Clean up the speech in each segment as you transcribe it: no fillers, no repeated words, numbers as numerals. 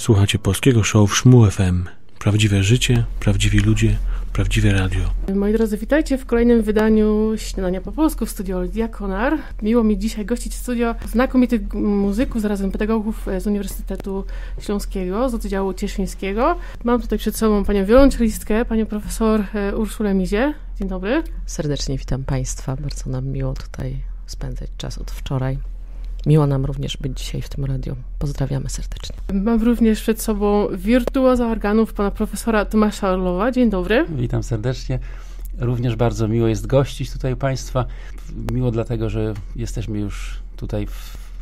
Słuchacie polskiego show w Szmu FM. Prawdziwe życie, prawdziwi ludzie, prawdziwe radio. Moi drodzy, witajcie w kolejnym wydaniu Śniadania po polsku w studio Lidia Konar. Miło mi dzisiaj gościć w studio znakomitych muzyków, zarazem pedagogów z Uniwersytetu Śląskiego, z oddziału cieszyńskiego. Mam tutaj przed sobą panią wiolonczelistkę, panią profesor Urszulę Mizię. Dzień dobry. Serdecznie witam państwa. Bardzo nam miło tutaj spędzać czas od wczoraj. Miło nam również być dzisiaj w tym radiu. Pozdrawiamy serdecznie. Mam również przed sobą wirtuoza organów pana profesora Tomasza Orłowa. Dzień dobry. Witam serdecznie. Również bardzo miło jest gościć tutaj państwa. Miło dlatego, że jesteśmy już tutaj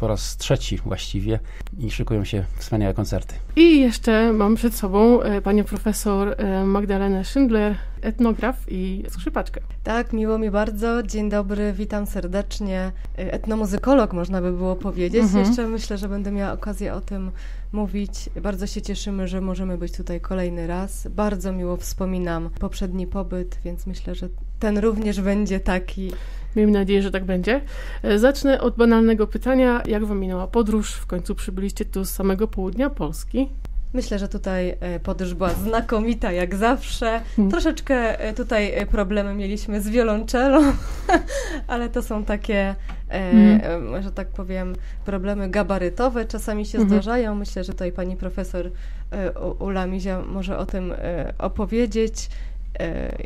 po raz trzeci właściwie i szykują się wspaniałe koncerty. I jeszcze mam przed sobą panią profesor Magdalenę Szyndler, etnograf i skrzypaczkę. Tak, miło mi bardzo. Dzień dobry, witam serdecznie. Etnomuzykolog można by było powiedzieć. Jeszcze myślę, że będę miała okazję o tym mówić. Bardzo się cieszymy, że możemy być tutaj kolejny raz. Bardzo miło wspominam poprzedni pobyt, więc myślę, że ten również będzie taki. Miejmy nadzieję, że tak będzie. Zacznę od banalnego pytania. Jak wam minęła podróż? W końcu przybyliście tu z samego południa Polski. Myślę, że tutaj podróż była znakomita, jak zawsze. Troszeczkę tutaj problemy mieliśmy z wiolonczelą, ale to są takie, że tak powiem, problemy gabarytowe. Czasami się zdarzają. Myślę, że tutaj pani profesor Ula Mizia może o tym opowiedzieć,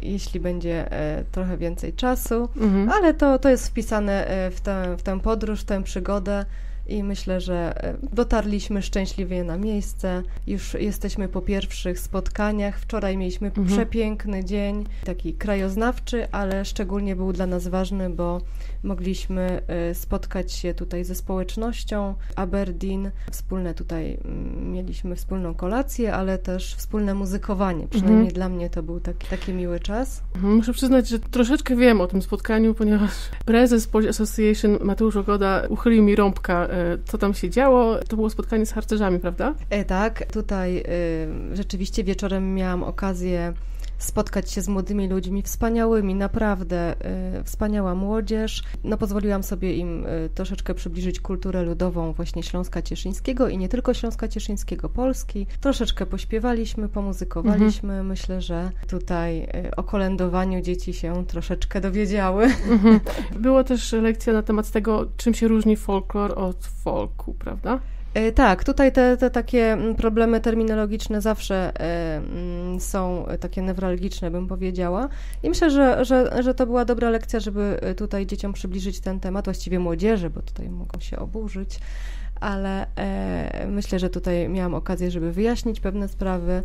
jeśli będzie trochę więcej czasu, ale to jest wpisane w tę podróż, w tę przygodę i myślę, że dotarliśmy szczęśliwie na miejsce. Już jesteśmy po pierwszych spotkaniach. Wczoraj mieliśmy przepiękny dzień, taki krajoznawczy, ale szczególnie był dla nas ważny, bo mogliśmy spotkać się tutaj ze społecznością Aberdeen. Wspólne tutaj mieliśmy wspólną kolację, ale też wspólne muzykowanie. Przynajmniej dla mnie to był taki miły czas. Muszę przyznać, że troszeczkę wiem o tym spotkaniu, ponieważ prezes Polish Association Mateusz Łagoda uchylił mi rąbka, co tam się działo. To było spotkanie z harcerzami, prawda? Tak, tutaj rzeczywiście wieczorem miałam okazję spotkać się z młodymi ludźmi, wspaniałymi, naprawdę, wspaniała młodzież. No, pozwoliłam sobie im troszeczkę przybliżyć kulturę ludową właśnie Śląska Cieszyńskiego i nie tylko Śląska Cieszyńskiego, Polski. Troszeczkę pośpiewaliśmy, pomuzykowaliśmy. Myślę, że tutaj o kolędowaniu dzieci się troszeczkę dowiedziały. Była też lekcja na temat tego, czym się różni folklor od folku, prawda? Tak, tutaj te takie problemy terminologiczne zawsze są takie newralgiczne, bym powiedziała. I myślę, że to była dobra lekcja, żeby tutaj dzieciom przybliżyć ten temat, właściwie młodzieży, bo tutaj mogą się oburzyć, ale myślę, że tutaj miałam okazję, żeby wyjaśnić pewne sprawy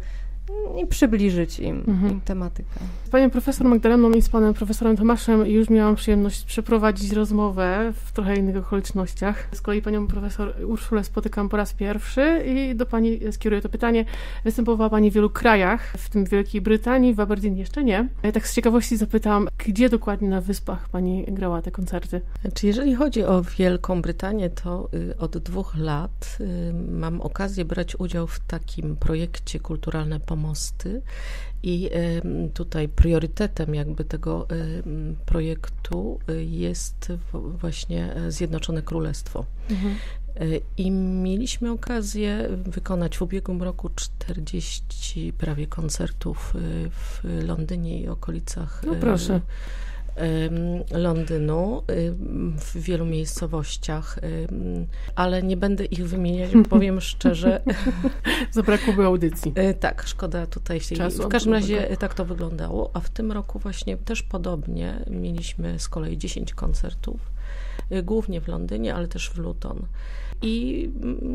i przybliżyć im tematykę. Z panią profesor Magdaleną i z panem profesorem Tomaszem już miałam przyjemność przeprowadzić rozmowę w trochę innych okolicznościach. Z kolei panią profesor Urszulę spotykam po raz pierwszy i do pani skieruję to pytanie. Występowała pani w wielu krajach, w tym w Wielkiej Brytanii, w Aberdeen jeszcze nie. Ja tak z ciekawości zapytam, gdzie dokładnie na wyspach pani grała te koncerty? Znaczy, jeżeli chodzi o Wielką Brytanię, to od 2 lat mam okazję brać udział w takim projekcie Kulturalne Pomosty i tutaj priorytetem jakby tego projektu jest właśnie Zjednoczone Królestwo. I mieliśmy okazję wykonać w ubiegłym roku 40 prawie koncertów w Londynie i okolicach. No proszę. Londynu, w wielu miejscowościach, ale nie będę ich wymieniać, powiem szczerze. Zabrakłoby audycji. Tak, szkoda tutaj się. W każdym razie tak to wyglądało, a w tym roku właśnie też podobnie mieliśmy z kolei 10 koncertów, głównie w Londynie, ale też w Luton. I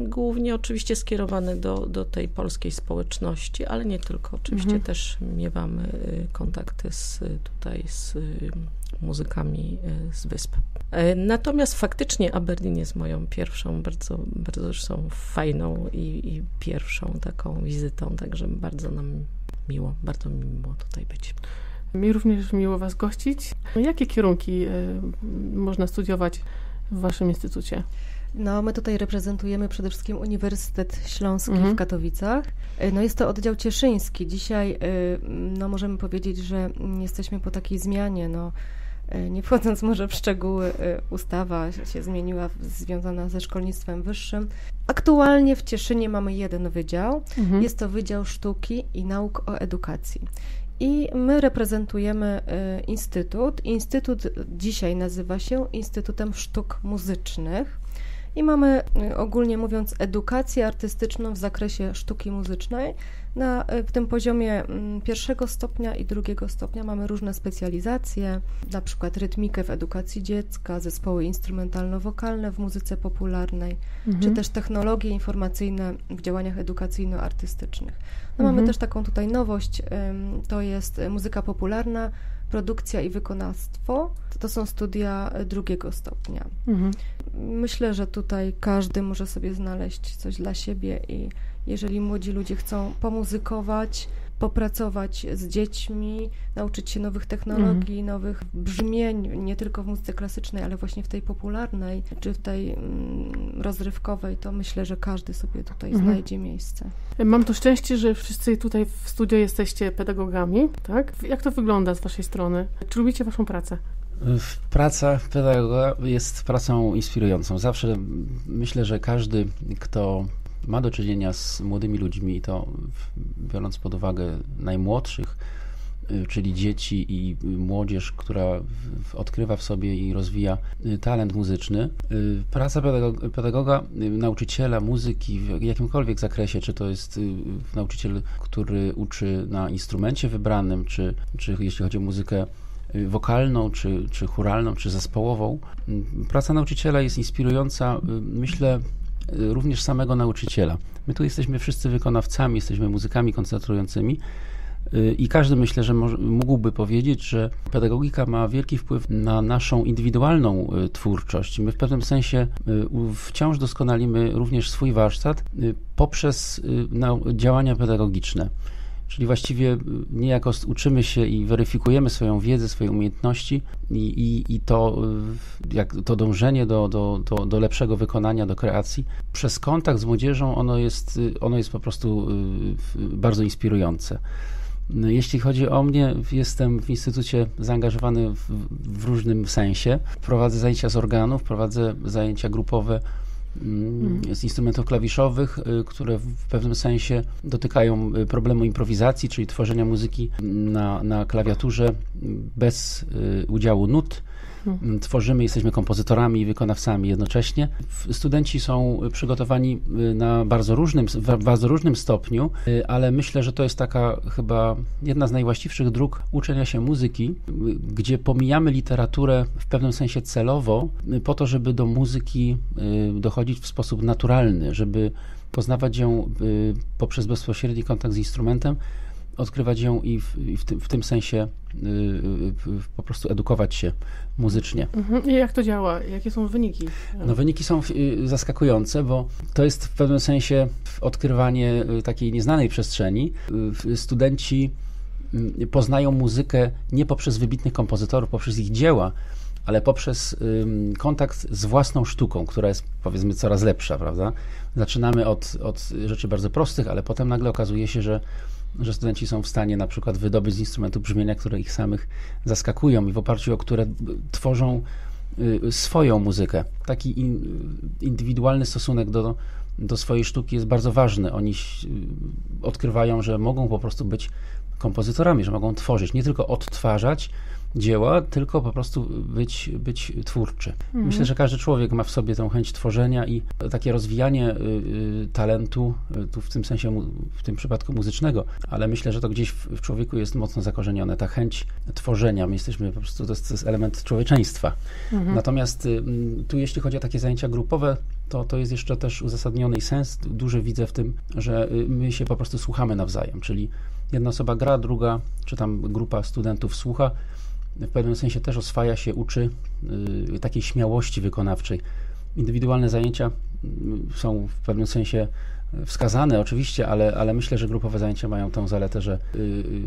głównie oczywiście skierowane do tej polskiej społeczności, ale nie tylko. Oczywiście też miewamy kontakty z muzykami z wysp. Natomiast faktycznie Aberdeen jest moją pierwszą, bardzo, bardzo zresztą fajną i pierwszą taką wizytą, także bardzo nam miło, bardzo mi miło tutaj być. Mi również miło was gościć. Jakie kierunki można studiować w waszym instytucie? No, my tutaj reprezentujemy przede wszystkim Uniwersytet Śląski w Katowicach. No, jest to oddział cieszyński. Dzisiaj, no, możemy powiedzieć, że jesteśmy po takiej zmianie, no, Nie wchodząc może w szczegóły, ustawa się zmieniła, związana ze szkolnictwem wyższym. Aktualnie w Cieszynie mamy jeden wydział. Mhm. Jest to Wydział Sztuki i Nauk o Edukacji. I my reprezentujemy instytut. Instytut dzisiaj nazywa się Instytutem Sztuk Muzycznych. I mamy, ogólnie mówiąc, edukację artystyczną w zakresie sztuki muzycznej. W tym poziomie pierwszego stopnia i drugiego stopnia mamy różne specjalizacje, na przykład rytmikę w edukacji dziecka, zespoły instrumentalno-wokalne w muzyce popularnej, czy też technologie informacyjne w działaniach edukacyjno-artystycznych. Mamy też taką tutaj nowość, to jest muzyka popularna, produkcja i wykonawstwo. To są studia drugiego stopnia. Myślę, że tutaj każdy może sobie znaleźć coś dla siebie i jeżeli młodzi ludzie chcą pomuzykować, popracować z dziećmi, nauczyć się nowych technologii, nowych brzmień, nie tylko w muzyce klasycznej, ale właśnie w tej popularnej, czy w tej rozrywkowej, to myślę, że każdy sobie tutaj znajdzie miejsce. Mam to szczęście, że wszyscy tutaj w studio jesteście pedagogami, tak? Jak to wygląda z waszej strony? Czy lubicie waszą pracę? Praca pedagoga jest pracą inspirującą. Zawsze myślę, że każdy, kto ma do czynienia z młodymi ludźmi i to biorąc pod uwagę najmłodszych, czyli dzieci i młodzież, która odkrywa w sobie i rozwija talent muzyczny. Praca pedagoga, nauczyciela muzyki w jakimkolwiek zakresie, czy to jest nauczyciel, który uczy na instrumencie wybranym, czy jeśli chodzi o muzykę wokalną, czy chóralną, czy zespołową. Praca nauczyciela jest inspirująca, myślę, również samego nauczyciela. My tu jesteśmy wszyscy wykonawcami, jesteśmy muzykami koncertującymi i każdy, myślę, że mógłby powiedzieć, że pedagogika ma wielki wpływ na naszą indywidualną twórczość. My w pewnym sensie wciąż doskonalimy również swój warsztat poprzez działania pedagogiczne. Czyli właściwie niejako uczymy się i weryfikujemy swoją wiedzę, swoje umiejętności i to, jak to dążenie do lepszego wykonania, do kreacji. Przez kontakt z młodzieżą ono jest po prostu bardzo inspirujące. Jeśli chodzi o mnie, jestem w instytucie zaangażowany w różnym sensie. Prowadzę zajęcia z organów, prowadzę zajęcia grupowe z instrumentów klawiszowych, które w pewnym sensie dotykają problemu improwizacji, czyli tworzenia muzyki na klawiaturze bez udziału nut. Tworzymy, jesteśmy kompozytorami i wykonawcami jednocześnie. Studenci są przygotowani w bardzo różnym stopniu, ale myślę, że to jest taka chyba jedna z najwłaściwszych dróg uczenia się muzyki, gdzie pomijamy literaturę w pewnym sensie celowo po to, żeby do muzyki dochodzić w sposób naturalny, żeby poznawać ją poprzez bezpośredni kontakt z instrumentem, odkrywać ją i w tym sensie po prostu edukować się muzycznie. I jak to działa? Jakie są wyniki? No, wyniki są zaskakujące, bo to jest w pewnym sensie odkrywanie takiej nieznanej przestrzeni. Studenci poznają muzykę nie poprzez wybitnych kompozytorów, poprzez ich dzieła, ale poprzez kontakt z własną sztuką, która jest, powiedzmy, coraz lepsza, prawda? Zaczynamy od rzeczy bardzo prostych, ale potem nagle okazuje się, że studenci są w stanie na przykład wydobyć z instrumentu brzmienia, które ich samych zaskakują i w oparciu o które tworzą swoją muzykę. Taki indywidualny stosunek do swojej sztuki jest bardzo ważny. Oni odkrywają, że mogą po prostu być kompozytorami, że mogą tworzyć, nie tylko odtwarzać dzieła, tylko po prostu być twórczy. Myślę, że każdy człowiek ma w sobie tę chęć tworzenia i takie rozwijanie talentu, tu w tym sensie, w tym przypadku muzycznego, ale myślę, że to gdzieś w człowieku jest mocno zakorzenione, ta chęć tworzenia. My jesteśmy po prostu, to jest element człowieczeństwa. Natomiast tu jeśli chodzi o takie zajęcia grupowe, to jest jeszcze też uzasadniony i sens duży widzę w tym, że my się po prostu słuchamy nawzajem, czyli jedna osoba gra, druga, czy tam grupa studentów słucha, w pewnym sensie też oswaja się, uczy takiej śmiałości wykonawczej. Indywidualne zajęcia są w pewnym sensie wskazane oczywiście, ale myślę, że grupowe zajęcia mają tą zaletę, że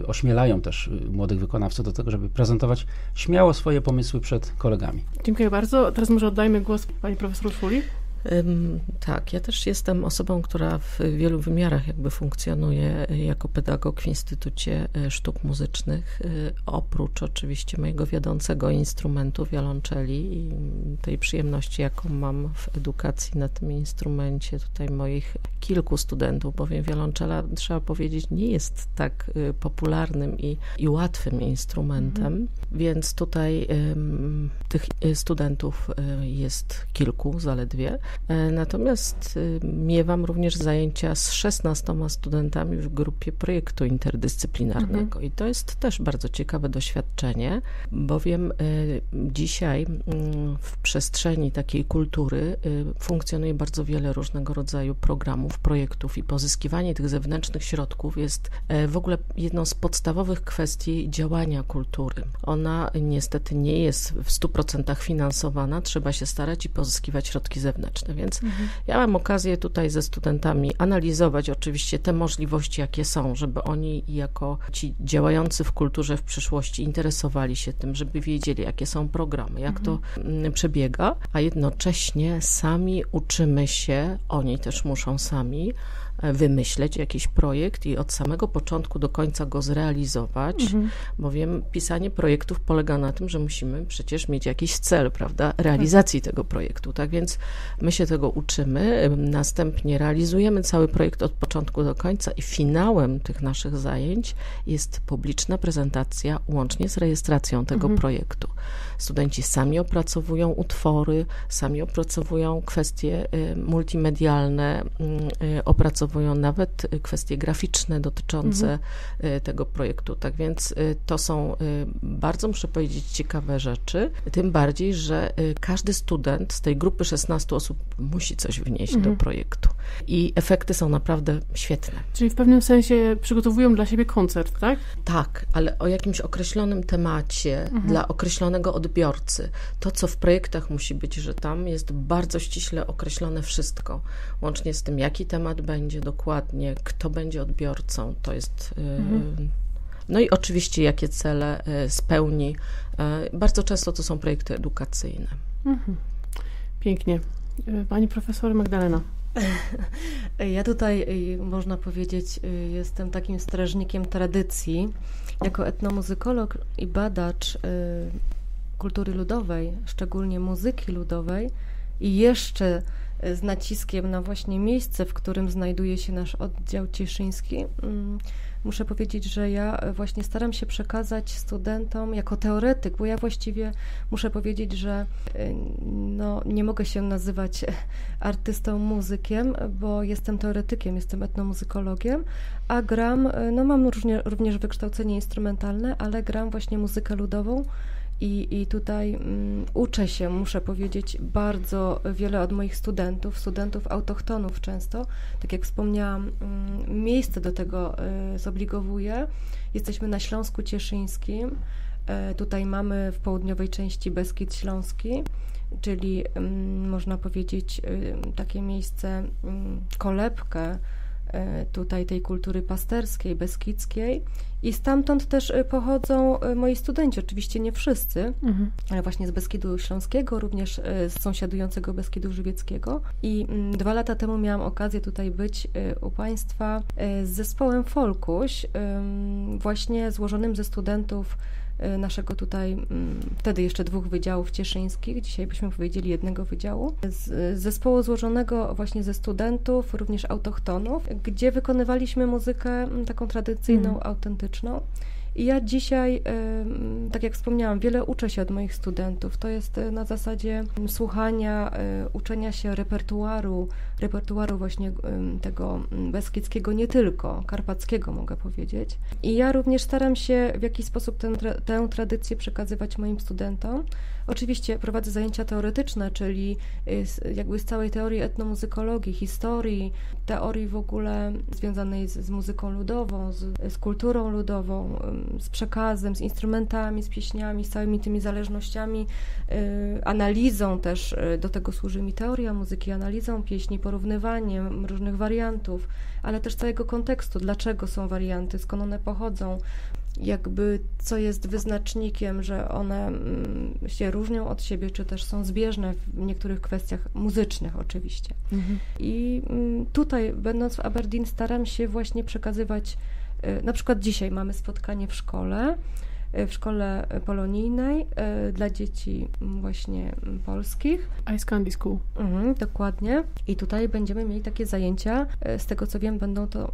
ośmielają też młodych wykonawców do tego, żeby prezentować śmiało swoje pomysły przed kolegami. Dziękuję bardzo. Teraz może oddajmy głos pani profesor Urszuli. Tak, ja też jestem osobą, która w wielu wymiarach jakby funkcjonuje jako pedagog w Instytucie Sztuk Muzycznych, oprócz oczywiście mojego wiodącego instrumentu wiolonczeli i tej przyjemności, jaką mam w edukacji na tym instrumencie tutaj moich kilku studentów, bowiem wiolonczela, trzeba powiedzieć, nie jest tak popularnym i łatwym instrumentem, więc tutaj tych studentów jest kilku zaledwie. Natomiast miewam również zajęcia z 16 studentami w grupie projektu interdyscyplinarnego i to jest też bardzo ciekawe doświadczenie, bowiem dzisiaj w przestrzeni takiej kultury funkcjonuje bardzo wiele różnego rodzaju programów, projektów i pozyskiwanie tych zewnętrznych środków jest w ogóle jedną z podstawowych kwestii działania kultury. Ona niestety nie jest w 100% finansowana, trzeba się starać i pozyskiwać środki zewnętrzne. Więc ja mam okazję tutaj ze studentami analizować oczywiście te możliwości, jakie są, żeby oni jako ci działający w kulturze w przyszłości interesowali się tym, żeby wiedzieli, jakie są programy, jak to przebiega, a jednocześnie sami uczymy się, oni też muszą sami wymyśleć jakiś projekt i od samego początku do końca go zrealizować, bowiem pisanie projektów polega na tym, że musimy przecież mieć jakiś cel, prawda, realizacji tego projektu, tak więc my się tego uczymy, następnie realizujemy cały projekt od początku do końca i finałem tych naszych zajęć jest publiczna prezentacja łącznie z rejestracją tego projektu. Studenci sami opracowują utwory, sami opracowują kwestie multimedialne, opracowują nawet kwestie graficzne dotyczące tego projektu. Tak więc to są bardzo, muszę powiedzieć, ciekawe rzeczy, tym bardziej, że każdy student z tej grupy 16 osób musi coś wnieść do projektu. I efekty są naprawdę świetne. Czyli w pewnym sensie przygotowują dla siebie koncert, tak? Tak, ale o jakimś określonym temacie, dla określonego odbiorcy. To, co w projektach musi być, że tam jest bardzo ściśle określone wszystko, łącznie z tym, jaki temat będzie dokładnie, kto będzie odbiorcą, to jest... No i oczywiście, jakie cele spełni. Bardzo często to są projekty edukacyjne. Pięknie. Pani profesor Magdalena. Ja tutaj, można powiedzieć, jestem takim strażnikiem tradycji. Jako etnomuzykolog i badacz kultury ludowej, szczególnie muzyki ludowej i jeszcze z naciskiem na właśnie miejsce, w którym znajduje się nasz oddział cieszyński, muszę powiedzieć, że ja właśnie staram się przekazać studentom jako teoretyk, bo ja właściwie muszę powiedzieć, że no, nie mogę się nazywać artystą, muzykiem, bo jestem teoretykiem, jestem etnomuzykologiem, a gram, no mam również wykształcenie instrumentalne, ale gram właśnie muzykę ludową. I tutaj uczę się, muszę powiedzieć, bardzo wiele od moich studentów, autochtonów często. Tak jak wspomniałam, miejsce do tego zobligowuje. Jesteśmy na Śląsku Cieszyńskim. Tutaj mamy w południowej części Beskid Śląski, czyli można powiedzieć takie miejsce, kolebkę tutaj tej kultury pasterskiej, beskidzkiej. I stamtąd też pochodzą moi studenci, oczywiście nie wszyscy, ale właśnie z Beskidu Śląskiego, również z sąsiadującego Beskidu Żywieckiego. I 2 lata temu miałam okazję tutaj być u Państwa z zespołem Folkuś, właśnie złożonym ze studentów naszego tutaj, wtedy jeszcze 2 wydziałów cieszyńskich, dzisiaj byśmy powiedzieli 1 wydziału, z zespołu złożonego właśnie ze studentów, również autochtonów, gdzie wykonywaliśmy muzykę taką tradycyjną, autentyczną. I ja dzisiaj, tak jak wspomniałam, wiele uczę się od moich studentów. To jest na zasadzie słuchania, uczenia się repertuaru właśnie tego beskidzkiego, nie tylko, karpackiego mogę powiedzieć. I ja również staram się w jakiś sposób tę tradycję przekazywać moim studentom. Oczywiście prowadzę zajęcia teoretyczne, czyli jakby z całej teorii etnomuzykologii, historii, teorii w ogóle związanej z muzyką ludową, z kulturą ludową, z przekazem, z instrumentami, z pieśniami, z całymi tymi zależnościami, analizą też, do tego służy mi teoria muzyki, analizą pieśni, porównywaniem różnych wariantów, ale też całego kontekstu, dlaczego są warianty, skąd one pochodzą. jakby co jest wyznacznikiem, że one się różnią od siebie, czy też są zbieżne w niektórych kwestiach muzycznych oczywiście. Mhm. I tutaj, będąc w Aberdeen, staram się właśnie przekazywać, na przykład dzisiaj mamy spotkanie w szkole polonijnej dla dzieci właśnie polskich. Ice Candy School. Mhm, dokładnie. I tutaj będziemy mieli takie zajęcia. Z tego co wiem, będą to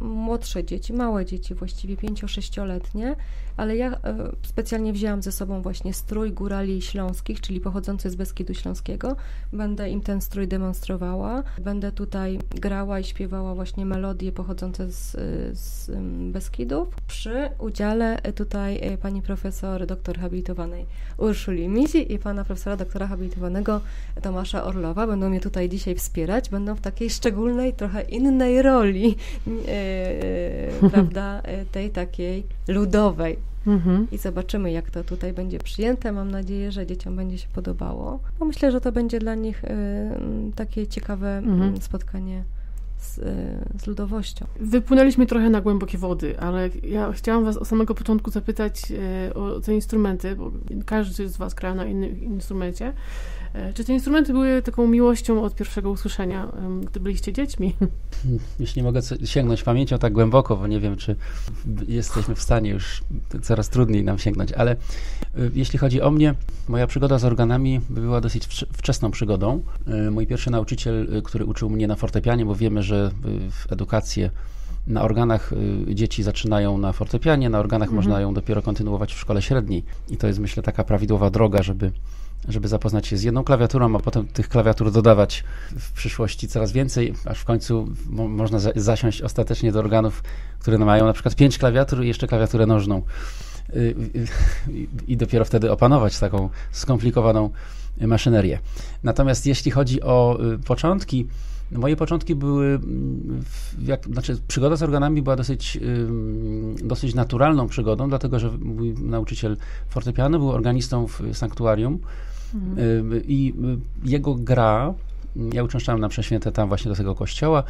młodsze dzieci, małe dzieci, właściwie 5-6-letnie, ale ja specjalnie wzięłam ze sobą właśnie strój górali śląskich, czyli pochodzący z Beskidu Śląskiego. Będę im ten strój demonstrowała. Będę tutaj grała i śpiewała właśnie melodie pochodzące z Beskidów przy udziale tutaj pani profesor doktor habilitowanej Urszuli Mizi i pana profesora doktora habilitowanego Tomasza Orłowa. Będą mnie tutaj dzisiaj wspierać, będą w takiej szczególnej, trochę innej roli, prawda, tej takiej ludowej. I zobaczymy, jak to tutaj będzie przyjęte. Mam nadzieję, że dzieciom będzie się podobało, bo myślę, że to będzie dla nich takie ciekawe spotkanie z ludowością. Wypłynęliśmy trochę na głębokie wody, ale ja chciałam was od samego początku zapytać o te instrumenty, bo każdy z was gra na innym instrumencie. Czy te instrumenty były taką miłością od pierwszego usłyszenia, gdy byliście dziećmi? Już nie mogę sięgnąć pamięcią tak głęboko, bo nie wiem, czy jesteśmy w stanie już, coraz trudniej nam sięgnąć, ale jeśli chodzi o mnie, moja przygoda z organami była dosyć wczesną przygodą. Mój pierwszy nauczyciel, który uczył mnie na fortepianie, bo wiemy, że w edukację na organach dzieci zaczynają na fortepianie, na organach można ją dopiero kontynuować w szkole średniej i to jest, myślę, taka prawidłowa droga, żeby zapoznać się z jedną klawiaturą, a potem tych klawiatur dodawać w przyszłości coraz więcej, aż w końcu można zasiąść ostatecznie do organów, które mają na przykład 5 klawiatur i jeszcze klawiaturę nożną i dopiero wtedy opanować taką skomplikowaną maszynerię. Natomiast jeśli chodzi o początki, moje początki były, przygoda z organami była dosyć naturalną przygodą, dlatego że mój nauczyciel fortepianu był organistą w sanktuarium i jego gra, ja uczęszczałem na przeświętę tam właśnie do tego kościoła,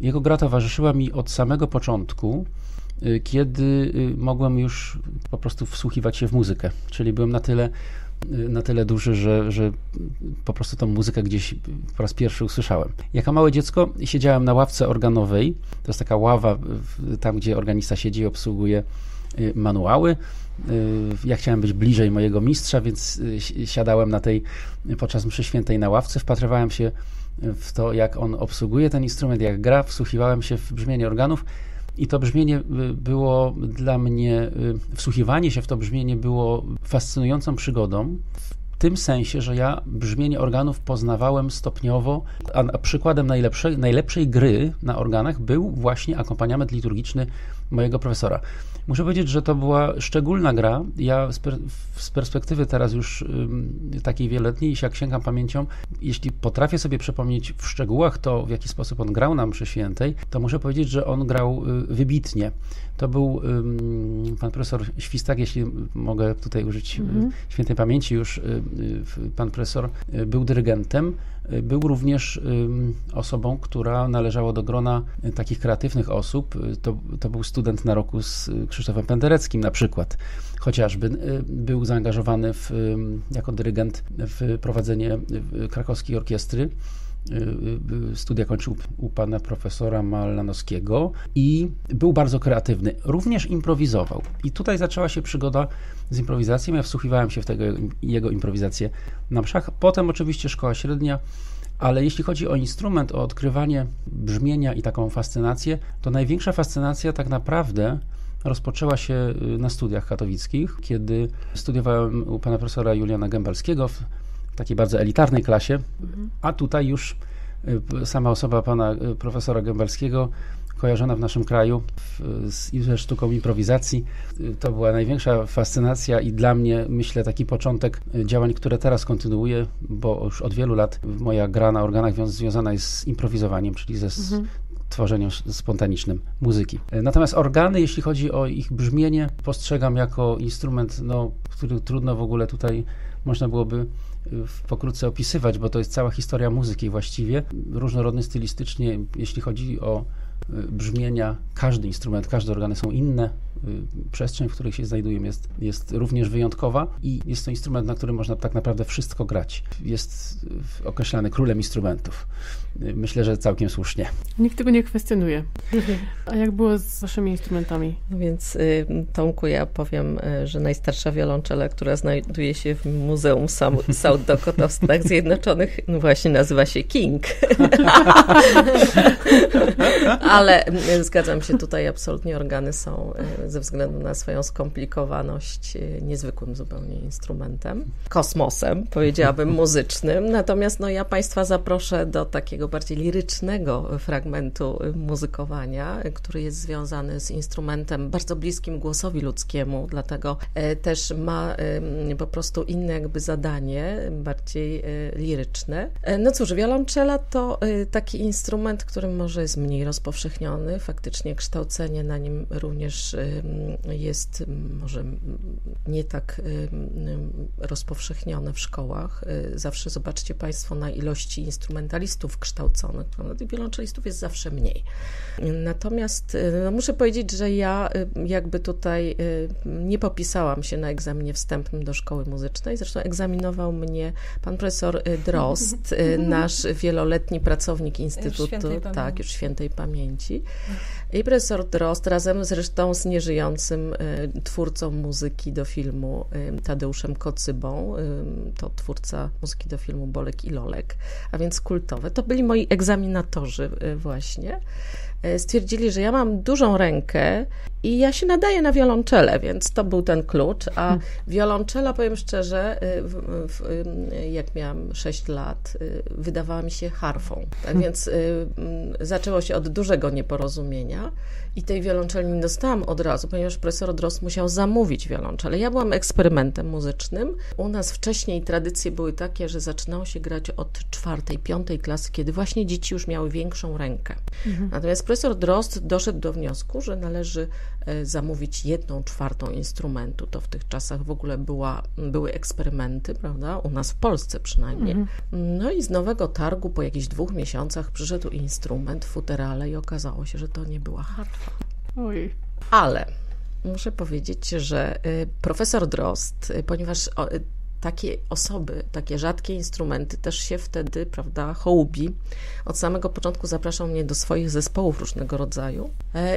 jego gra towarzyszyła mi od samego początku, kiedy mogłem już po prostu wsłuchiwać się w muzykę, czyli byłem na tyle duży, że po prostu tą muzykę gdzieś po raz pierwszy usłyszałem. Jako małe dziecko siedziałem na ławce organowej, to jest taka ława tam, gdzie organista siedzi i obsługuje manuały. Ja chciałem być bliżej mojego mistrza, więc siadałem podczas mszy świętej na ławce, wpatrywałem się w to, jak on obsługuje ten instrument, jak gra, wsłuchiwałem się w brzmienie organów i to brzmienie było dla mnie, wsłuchiwanie się w to brzmienie było fascynującą przygodą, w tym sensie, że ja brzmienie organów poznawałem stopniowo, a przykładem najlepszej gry na organach był właśnie akompaniament liturgiczny mojego profesora. Muszę powiedzieć, że to była szczególna gra. Ja z perspektywy teraz już takiej wieloletniej, jeśli jak sięgam pamięcią, jeśli potrafię sobie przypomnieć w szczegółach to, w jaki sposób on grał na mszy świętej, to muszę powiedzieć, że on grał wybitnie. To był pan profesor Świstak, jeśli mogę tutaj użyć świętej pamięci już, pan profesor był dyrygentem, był również osobą, która należała do grona takich kreatywnych osób. To był student na roku z Krzysztofem Pendereckim na przykład. Chociażby był zaangażowany jako dyrygent w prowadzenie krakowskiej orkiestry. Studia kończył u pana profesora Malanowskiego i był bardzo kreatywny. Również improwizował. I tutaj zaczęła się przygoda z improwizacją. Ja wsłuchiwałem się w jego improwizację na mszach. Potem oczywiście szkoła średnia, ale jeśli chodzi o instrument, o odkrywanie brzmienia i taką fascynację, to największa fascynacja tak naprawdę rozpoczęła się na studiach katowickich, kiedy studiowałem u pana profesora Juliana Gębelskiego w takiej bardzo elitarnej klasie, a tutaj już sama osoba pana profesora Gębelskiego, kojarzona w naszym kraju ze sztuką improwizacji. To była największa fascynacja i dla mnie, myślę, taki początek działań, które teraz kontynuuję, bo już od wielu lat moja gra na organach związana jest z improwizowaniem, czyli ze tworzeniem spontanicznym muzyki. Natomiast organy, jeśli chodzi o ich brzmienie, postrzegam jako instrument, który trudno w ogóle tutaj można byłoby pokrótce opisywać, bo to jest cała historia muzyki właściwie, różnorodny stylistycznie, jeśli chodzi o brzmienia. Każdy instrument, każde organy są inne, przestrzeń, w której się znajdujemy, jest również wyjątkowa i jest to instrument, na którym można tak naprawdę wszystko grać. Jest określany królem instrumentów. Myślę, że całkiem słusznie. Nikt tego nie kwestionuje. A jak było z waszymi instrumentami? No więc Tomku, ja powiem, że najstarsza wiolonczela, która znajduje się w Muzeum South Dakota w Stanach Zjednoczonych, no właśnie nazywa się King. Ale zgadzam się, tutaj absolutnie organy są ze względu na swoją skomplikowaność niezwykłym zupełnie instrumentem. Kosmosem, powiedziałabym, muzycznym. Natomiast no, ja Państwa zaproszę do takiego bardziej lirycznego fragmentu muzykowania, który jest związany z instrumentem bardzo bliskim głosowi ludzkiemu, dlatego też ma po prostu inne jakby zadanie, bardziej liryczne. No cóż, wiolonczela to taki instrument, który może jest mniej rozpowszechniony, faktycznie kształcenie na nim również jest może nie tak rozpowszechnione w szkołach. Zawsze zobaczcie Państwo na ilości instrumentalistów kształconych, tych wiolonczelistów jest zawsze mniej. Natomiast no, muszę powiedzieć, że ja jakby tutaj nie popisałam się na egzaminie wstępnym do szkoły muzycznej, zresztą egzaminował mnie pan profesor Drost, nasz wieloletni pracownik Instytutu, już świętej pamięci. I profesor Drost razem zresztą z nieżyjącym twórcą muzyki do filmu Tadeuszem Kocybą, to twórca muzyki do filmu Bolek i Lolek, a więc kultowe. To byli moi egzaminatorzy właśnie. Stwierdzili, że ja mam dużą rękę i ja się nadaję na wiolonczelę, więc to był ten klucz, a wiolonczela, powiem szczerze, jak miałam 6 lat, wydawała mi się harfą. Tak więc zaczęło się od dużego nieporozumienia i tej wiolonczeli nie dostałam od razu, ponieważ profesor Drost musiał zamówić wiolonczelę. Ja byłam eksperymentem muzycznym. U nas wcześniej tradycje były takie, że zaczynało się grać od 4-5 klasy, kiedy właśnie dzieci już miały większą rękę. Natomiast profesor Drost doszedł do wniosku, że należy zamówić 1/4 instrumentu. To w tych czasach w ogóle były eksperymenty, prawda? U nas w Polsce przynajmniej. No i z Nowego Targu po jakichś 2 miesiącach przyszedł instrument, futerale i okazało się, że to nie była harfa. Oj. Ale muszę powiedzieć, że profesor Drost, ponieważ takie osoby, takie rzadkie instrumenty też się wtedy, prawda, hołubi. Od samego początku zapraszał mnie do swoich zespołów różnego rodzaju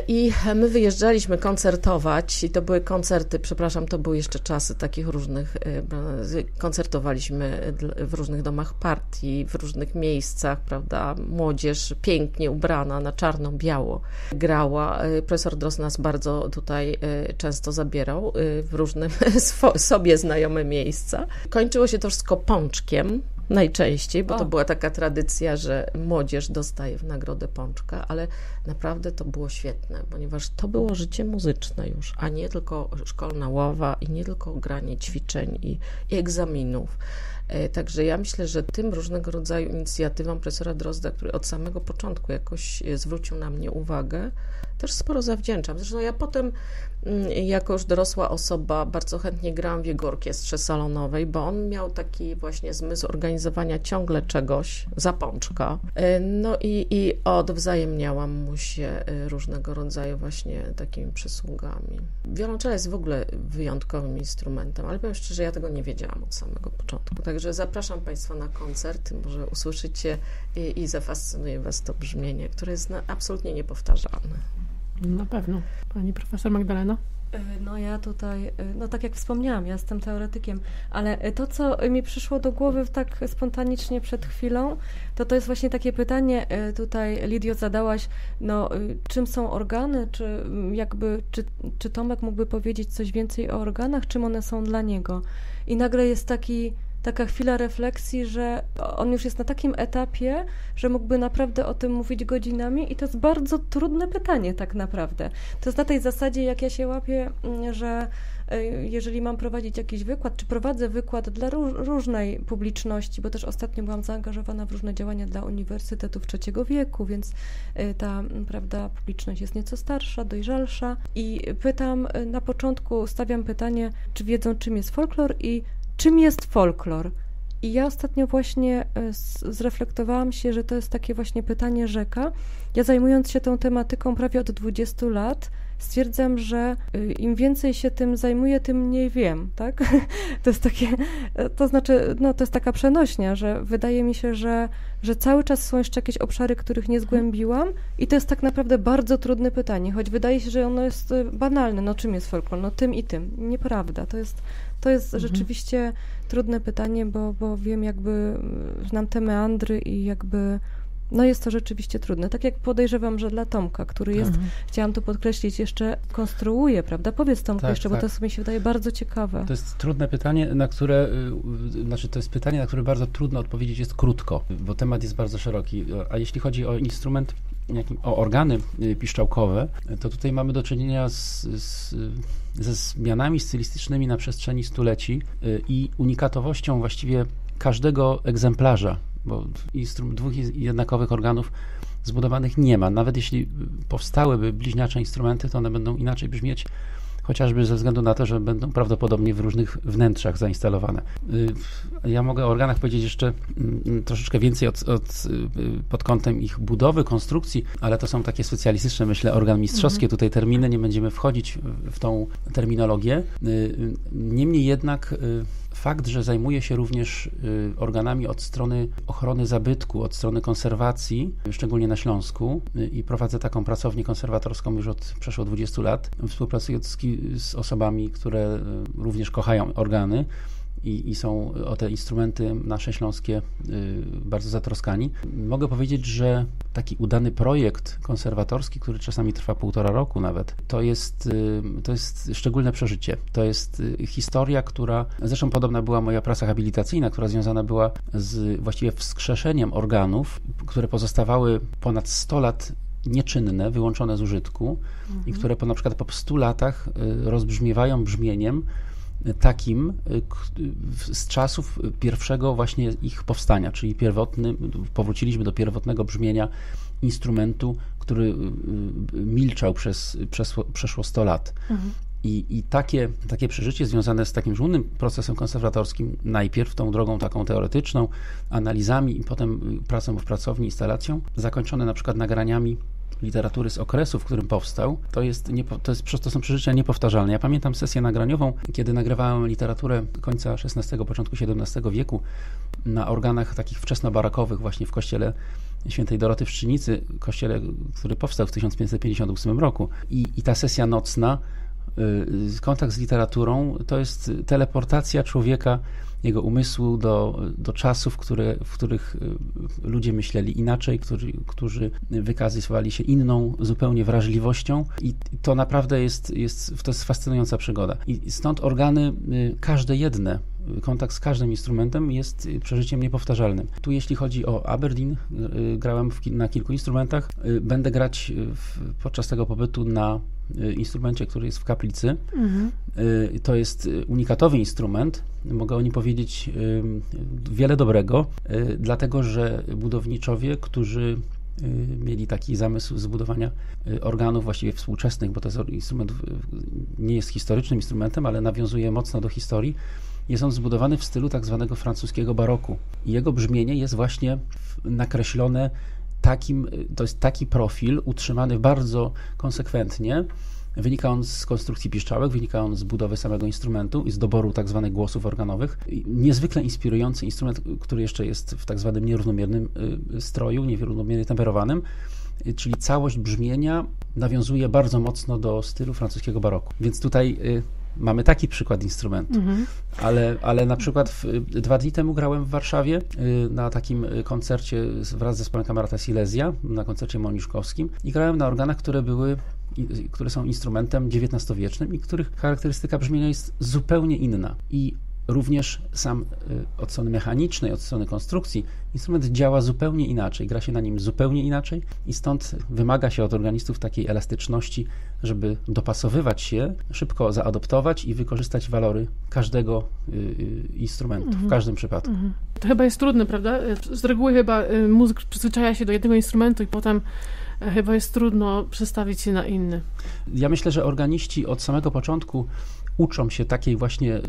i my wyjeżdżaliśmy koncertować i to były koncerty, przepraszam, to były jeszcze czasy takich różnych, koncertowaliśmy w różnych domach partii, w różnych miejscach, prawda, młodzież pięknie ubrana na czarno-biało grała. Profesor Drost nas bardzo tutaj często zabierał w różne sobie znajome miejsca. Kończyło się to już z kopączkiem najczęściej, bo to była taka tradycja, że młodzież dostaje w nagrodę pączka, ale naprawdę to było świetne, ponieważ to było życie muzyczne już, a nie tylko szkolna ława i nie tylko granie ćwiczeń i egzaminów. Także ja myślę, że tym różnego rodzaju inicjatywom profesora Drozda, który od samego początku jakoś zwrócił na mnie uwagę, też sporo zawdzięczam. Zresztą ja potem, jako już dorosła osoba, bardzo chętnie grałam w jego orkiestrze salonowej, bo on miał taki właśnie zmysł organizowania ciągle czegoś, zapączka. No i odwzajemniałam mu się różnego rodzaju właśnie takimi przysługami. Wiolonczela jest w ogóle wyjątkowym instrumentem, ale powiem szczerze, ja tego nie wiedziałam od samego początku. Także zapraszam Państwa na koncert, może usłyszycie i zafascynuje Was to brzmienie, które jest absolutnie niepowtarzalne. Na pewno. Pani profesor Magdalena? No ja tutaj, no tak jak wspomniałam, ja jestem teoretykiem, ale to, co mi przyszło do głowy tak spontanicznie przed chwilą, to jest właśnie takie pytanie, tutaj Lidio zadałaś, no czym są organy, czy jakby, czy Tomek mógłby powiedzieć coś więcej o organach, czym one są dla niego? I nagle jest taka chwila refleksji, że on już jest na takim etapie, że mógłby naprawdę o tym mówić godzinami i to jest bardzo trudne pytanie tak naprawdę. To jest na tej zasadzie, jak ja się łapię, że jeżeli mam prowadzić jakiś wykład, czy prowadzę wykład dla różnej publiczności, bo też ostatnio byłam zaangażowana w różne działania dla uniwersytetów trzeciego wieku, więc ta, prawda, publiczność jest nieco starsza, dojrzalsza i pytam, na początku stawiam pytanie, czy wiedzą, czym jest folklor i czym jest folklor? I ja ostatnio właśnie zreflektowałam się, że to jest takie właśnie pytanie rzeka. Ja zajmując się tą tematyką prawie od 20 lat, stwierdzam, że im więcej się tym zajmuję, tym mniej wiem, tak? To jest takie, to znaczy, no to jest taka przenośnia, że wydaje mi się, że cały czas są jeszcze jakieś obszary, których nie zgłębiłam i to jest tak naprawdę bardzo trudne pytanie, choć wydaje się, że ono jest banalne, no czym jest folklor, no tym i tym, nieprawda, to jest rzeczywiście trudne pytanie, bo wiem jakby, znam te meandry i jakby... No jest to rzeczywiście trudne, tak jak podejrzewam, że dla Tomka, który jest, chciałam to podkreślić, jeszcze konstruuje, prawda? Powiedz Tomku bo to mi się wydaje bardzo ciekawe. To jest trudne pytanie, na które, bardzo trudno odpowiedzieć jest krótko, bo temat jest bardzo szeroki, a jeśli chodzi o instrument, o organy piszczałkowe, to tutaj mamy do czynienia ze zmianami stylistycznymi na przestrzeni stuleci i unikatowością właściwie każdego egzemplarza, bo dwóch jednakowych organów zbudowanych nie ma. Nawet jeśli powstałyby bliźniacze instrumenty, to one będą inaczej brzmieć, chociażby ze względu na to, że będą prawdopodobnie w różnych wnętrzach zainstalowane. Ja mogę o organach powiedzieć jeszcze troszeczkę więcej pod kątem ich budowy, konstrukcji, ale to są takie specjalistyczne, myślę, organ mistrzowskie, tutaj terminy, nie będziemy wchodzić w tą terminologię. Niemniej jednak fakt, że zajmuje się również organami od strony ochrony zabytku, od strony konserwacji, szczególnie na Śląsku, i prowadzę taką pracownię konserwatorską już od przeszło 20 lat, współpracując z osobami, które również kochają organy i są o te instrumenty nasze śląskie bardzo zatroskani. Mogę powiedzieć, że taki udany projekt konserwatorski, który czasami trwa 1,5 roku nawet, to jest szczególne przeżycie. To jest historia, która, zresztą podobna była moja praca habilitacyjna, która związana była z właściwie wskrzeszeniem organów, które pozostawały ponad 100 lat nieczynne, wyłączone z użytku i które na przykład po 100 latach rozbrzmiewają brzmieniem takim z czasów pierwszego właśnie ich powstania, czyli powróciliśmy do pierwotnego brzmienia instrumentu, który milczał przez przeszło 100 lat. I takie przeżycie związane z takim żmudnym procesem konserwatorskim, najpierw tą drogą taką teoretyczną, analizami i potem pracą w pracowni, instalacją, zakończone na przykład nagraniami literatury z okresu, w którym powstał, to są przeżycia niepowtarzalne. Ja pamiętam sesję nagraniową, kiedy nagrywałem literaturę końca XVI, początku XVII wieku na organach takich wczesnobarakowych właśnie w kościele Świętej Doroty w Szczynicy, kościele, który powstał w 1558 roku. I ta sesja nocna, kontakt z literaturą, to jest teleportacja człowieka, jego umysłu do czasów, w których ludzie myśleli inaczej, którzy wykazywali się inną zupełnie wrażliwością i to naprawdę jest fascynująca przygoda. I stąd organy, każde jedne, kontakt z każdym instrumentem jest przeżyciem niepowtarzalnym. Tu jeśli chodzi o Aberdeen, grałem na kilku instrumentach. Będę grać podczas tego pobytu na instrumencie, który jest w kaplicy. To jest unikatowy instrument. Mogę o nim powiedzieć wiele dobrego, dlatego że budowniczowie, którzy mieli taki zamysł zbudowania organów właściwie współczesnych, bo to jest instrument, nie jest historycznym instrumentem, ale nawiązuje mocno do historii, jest on zbudowany w stylu tak zwanego francuskiego baroku. Jego brzmienie jest właśnie nakreślone to jest taki profil utrzymany bardzo konsekwentnie. Wynika on z konstrukcji piszczałek, wynika on z budowy samego instrumentu i z doboru tak zwanych głosów organowych. Niezwykle inspirujący instrument, który jeszcze jest w tak zwanym nierównomiernym stroju, nierównomiernie temperowanym, czyli całość brzmienia nawiązuje bardzo mocno do stylu francuskiego baroku. Więc tutaj mamy taki przykład instrumentu, ale na przykład 2 dni temu grałem w Warszawie na takim koncercie wraz z zespołem Kamerata Silesia, na koncercie moniuszkowskim i grałem na organach, które są instrumentem XIX-wiecznym i których charakterystyka brzmienia jest zupełnie inna. I również od strony mechanicznej, od strony konstrukcji, instrument działa zupełnie inaczej, gra się na nim zupełnie inaczej i stąd wymaga się od organistów takiej elastyczności, żeby dopasowywać się, szybko zaadoptować i wykorzystać walory każdego instrumentu, w każdym przypadku. To chyba jest trudne, prawda? Z reguły chyba muzyk przyzwyczaja się do jednego instrumentu i potem chyba jest trudno przestawić się na inny. Ja myślę, że organiści od samego początku uczą się takiej właśnie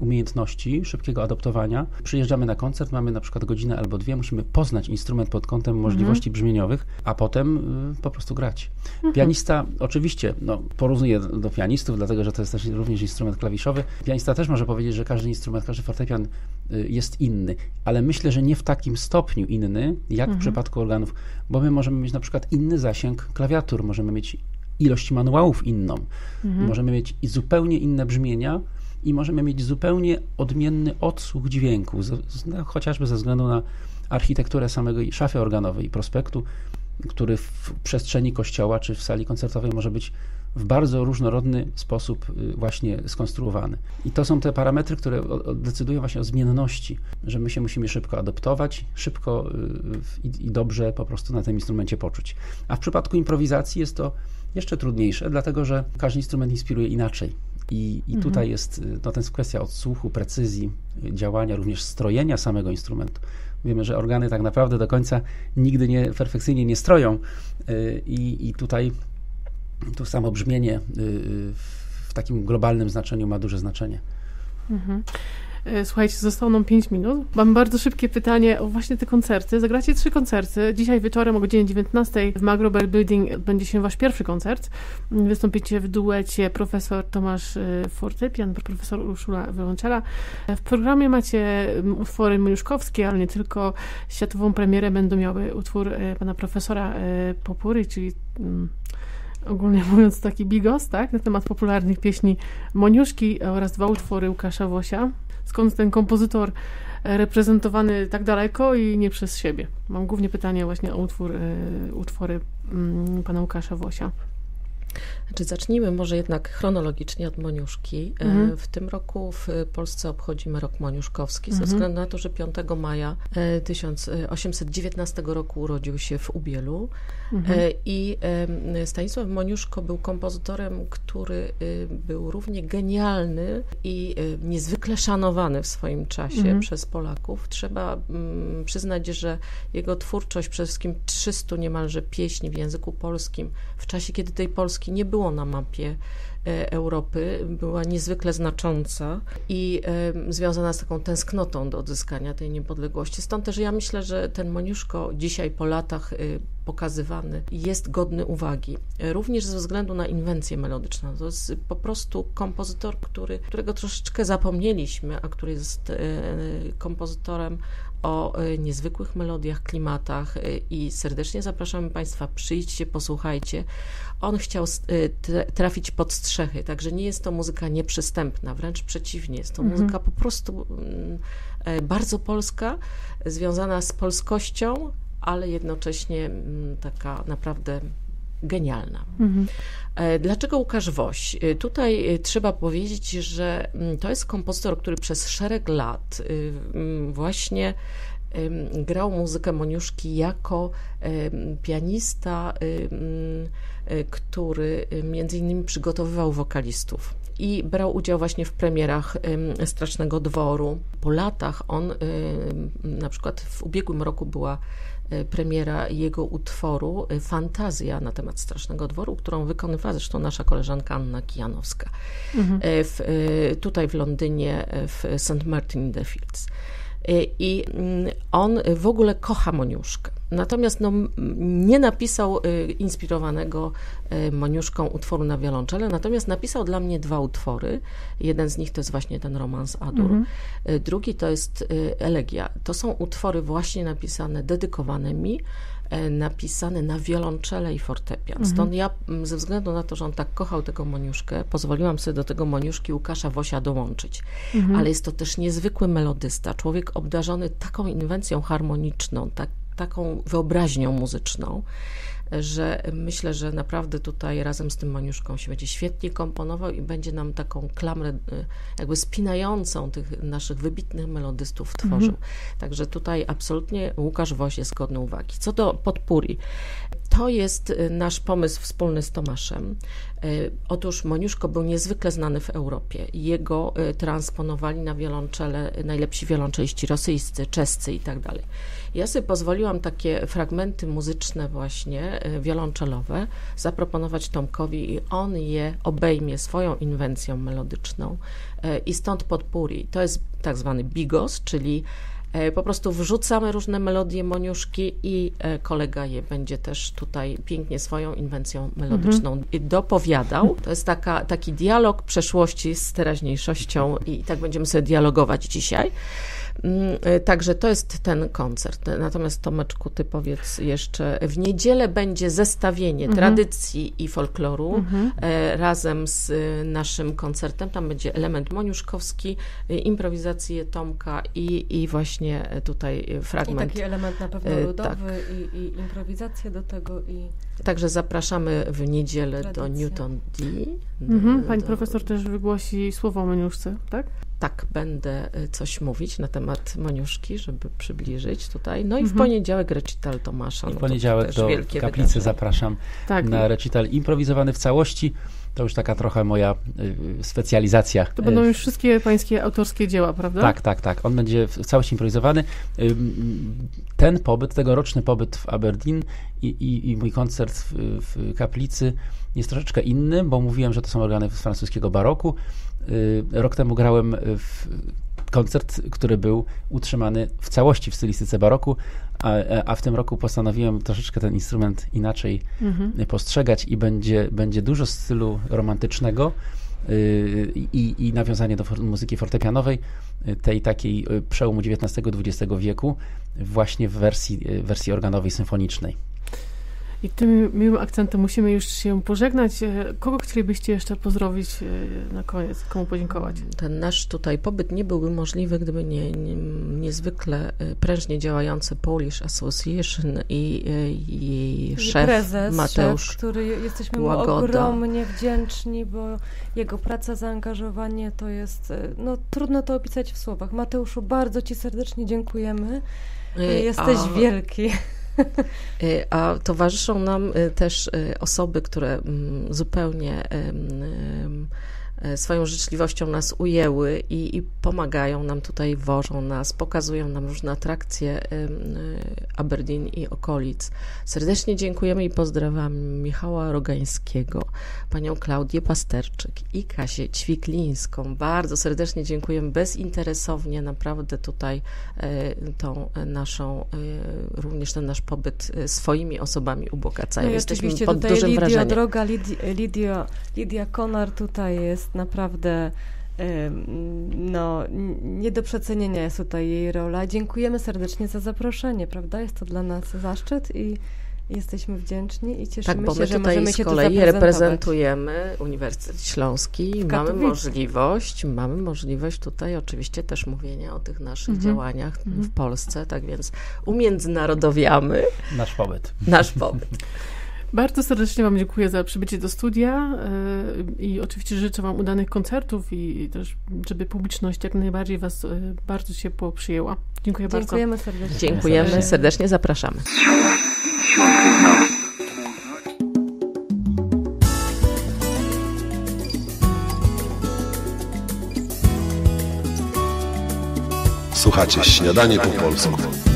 umiejętności szybkiego adaptowania. Przyjeżdżamy na koncert, mamy na przykład godzinę albo dwie, musimy poznać instrument pod kątem możliwości brzmieniowych, a potem po prostu grać. Pianista oczywiście, no, porównuje do pianistów, dlatego że to jest też również instrument klawiszowy. Pianista też może powiedzieć, że każdy instrument, każdy fortepian jest inny, ale myślę, że nie w takim stopniu inny, jak w przypadku organów, bo my możemy mieć na przykład inny zasięg klawiatur, możemy mieć ilość manuałów inną, możemy mieć zupełnie inne brzmienia i możemy mieć zupełnie odmienny odsłuch dźwięku, chociażby ze względu na architekturę samego szafy organowej i prospektu, który w przestrzeni kościoła czy w sali koncertowej może być w bardzo różnorodny sposób właśnie skonstruowany. I to są te parametry, które decydują właśnie o zmienności, że my się musimy szybko adaptować, szybko i dobrze po prostu na tym instrumencie poczuć. A w przypadku improwizacji jest to jeszcze trudniejsze, dlatego że każdy instrument inspiruje inaczej. I tutaj jest no, to jest kwestia odsłuchu, precyzji, działania, również strojenia samego instrumentu. Wiemy, że organy tak naprawdę do końca nigdy nie perfekcyjnie nie stroją i tutaj to samo brzmienie w takim globalnym znaczeniu ma duże znaczenie. Słuchajcie, zostało nam 5 minut. Mam bardzo szybkie pytanie o właśnie te koncerty. Zagracie 3 koncerty. Dzisiaj wieczorem o godzinie 19 w MacRobert Building odbędzie się wasz pierwszy koncert. Wystąpicie w duecie profesor Tomasz Fortepian, profesor Urszula Wyłączela. W programie macie utwory moniuszkowskie, ale nie tylko. Światową premierę będą miały utwór pana profesora Popury, czyli ogólnie mówiąc taki bigos, tak? Na temat popularnych pieśni Moniuszki oraz 2 utwory Łukasza Wosia. Skąd ten kompozytor reprezentowany tak daleko i nie przez siebie? Mam głównie pytanie właśnie o utwory pana Łukasza Wosia. Znaczy, zacznijmy może jednak chronologicznie od Moniuszki. W tym roku w Polsce obchodzimy rok moniuszkowski ze względu na to, że 5 maja 1819 roku urodził się w Ubielu i Stanisław Moniuszko był kompozytorem, który był równie genialny i niezwykle szanowany w swoim czasie przez Polaków. Trzeba przyznać, że jego twórczość, przede wszystkim 300 niemalże pieśni w języku polskim w czasie, kiedy tej Polski nie było na mapie Europy, była niezwykle znacząca i związana z taką tęsknotą do odzyskania tej niepodległości. Stąd też ja myślę, że ten Moniuszko dzisiaj po latach pokazywany jest godny uwagi. Również ze względu na inwencję melodyczną. To jest po prostu kompozytor, którego troszeczkę zapomnieliśmy, a który jest kompozytorem o niezwykłych melodiach, klimatach i serdecznie zapraszamy Państwa, przyjdźcie, posłuchajcie. On chciał trafić pod strzechy, także nie jest to muzyka nieprzystępna, wręcz przeciwnie, jest to muzyka po prostu bardzo polska, związana z polskością, ale jednocześnie taka naprawdę genialna. Dlaczego Łukasz Woś? Tutaj trzeba powiedzieć, że to jest kompozytor, który przez szereg lat właśnie grał muzykę Moniuszki jako pianista, który między innymi przygotowywał wokalistów i brał udział właśnie w premierach Strasznego Dworu. Po latach on, na przykład w ubiegłym roku była premiera jego utworu Fantazja na temat Strasznego Dworu, którą wykonywała zresztą nasza koleżanka Anna Kijanowska tutaj w Londynie w St Martin in the Fields. I on w ogóle kocha Moniuszkę. Natomiast no, nie napisał inspirowanego Moniuszką utworu na wiolonczele, natomiast napisał dla mnie 2 utwory. Jeden z nich to jest właśnie ten romans Adur, drugi to jest Elegia. To są utwory właśnie napisane, dedykowane mi, napisane na wiolonczele i fortepian. Stąd ja, ze względu na to, że on tak kochał tego Moniuszkę, pozwoliłam sobie do tego Moniuszki Łukasza Wosia dołączyć. Ale jest to też niezwykły melodysta, człowiek obdarzony taką inwencją harmoniczną, taką wyobraźnią muzyczną, że myślę, że naprawdę tutaj razem z tym Moniuszką się będzie świetnie komponował i będzie nam taką klamrę jakby spinającą tych naszych wybitnych melodystów tworzył. Także tutaj absolutnie Łukasz Woś jest godny uwagi. Co do potpuri, To jest nasz pomysł wspólny z Tomaszem. Otóż Moniuszko był niezwykle znany w Europie. Jego transponowali na wiolonczele najlepsi wiolonczeliści rosyjscy, czescy i tak dalej. Ja sobie pozwoliłam takie fragmenty muzyczne właśnie wiolonczelowe zaproponować Tomkowi i on je obejmie swoją inwencją melodyczną i stąd potpourri. To jest tak zwany bigos, czyli po prostu wrzucamy różne melodie Moniuszki i kolega je będzie też tutaj pięknie swoją inwencją melodyczną dopowiadał. To jest taki dialog przeszłości z teraźniejszością i tak będziemy sobie dialogować dzisiaj. Także to jest ten koncert. Natomiast Tomeczku, ty powiedz jeszcze, w niedzielę będzie zestawienie tradycji i folkloru razem z naszym koncertem. Tam będzie element moniuszkowski, improwizacje Tomka i właśnie tutaj fragment. I taki element na pewno ludowy, tak. I improwizacje do tego. Także zapraszamy w niedzielę do Newton Dee. Pani profesor też wygłosi słowo o Moniuszce, tak? Tak, będę coś mówić na temat Moniuszki, żeby przybliżyć tutaj. No i w poniedziałek recital Tomasza. I w poniedziałek do kaplicy zapraszam na recital improwizowany w całości. To już taka trochę moja specjalizacja. To będą już wszystkie pańskie autorskie dzieła, prawda? Tak, tak, tak. On będzie w całości improwizowany. Ten pobyt, tegoroczny pobyt w Aberdeen i mój koncert w kaplicy jest troszeczkę inny, bo mówiłem, że to są organy z francuskiego baroku. Rok temu grałem w koncert, który był utrzymany w całości w stylistyce baroku, a w tym roku postanowiłem troszeczkę ten instrument inaczej postrzegać i będzie dużo stylu romantycznego i nawiązanie do muzyki fortepianowej, tej takiej przełomu XIX-XX wieku właśnie w wersji organowej symfonicznej. I tym miłym akcentem musimy już się pożegnać. Kogo chcielibyście jeszcze pozdrowić na koniec? Komu podziękować? Ten nasz tutaj pobyt nie byłby możliwy, gdyby nie niezwykle prężnie działający Polish Association i jej prezes, Mateusz, który jesteśmy Łagoda. Mu ogromnie wdzięczni, bo jego praca, zaangażowanie to jest, no trudno to opisać w słowach. Mateuszu, bardzo ci serdecznie dziękujemy. Jesteś wielki. A towarzyszą nam też osoby, które zupełnie swoją życzliwością nas ujęły i pomagają nam tutaj, wożą nas, pokazują nam różne atrakcje Aberdeen i okolic. Serdecznie dziękujemy i pozdrawiam Michała Rogańskiego, panią Klaudię Pasterczyk i Kasię Ćwiklińską. Bardzo serdecznie dziękujemy bezinteresownie, naprawdę tutaj tą naszą, również ten nasz pobyt swoimi osobami ubogacają. No jesteśmy pod dużym wrażeniem. Lidia, droga Lidia Konar tutaj jest naprawdę no, nie do przecenienia jest tutaj jej rola. Dziękujemy serdecznie za zaproszenie, prawda? Jest to dla nas zaszczyt i jesteśmy wdzięczni i cieszymy się, że możemy się tu zaprezentować. Tak, bo my tutaj z kolei reprezentujemy Uniwersytet Śląski. Mamy możliwość tutaj oczywiście też mówienia o tych naszych działaniach w Polsce, tak więc umiędzynarodowiamy nasz pobyt. Bardzo serdecznie Wam dziękuję za przybycie do studia i oczywiście życzę Wam udanych koncertów i też, żeby publiczność jak najbardziej Was bardzo ciepło przyjęła. Dziękuję bardzo. Dziękujemy serdecznie. Dziękujemy serdecznie, zapraszamy. Słuchacie Śniadanie po polsku.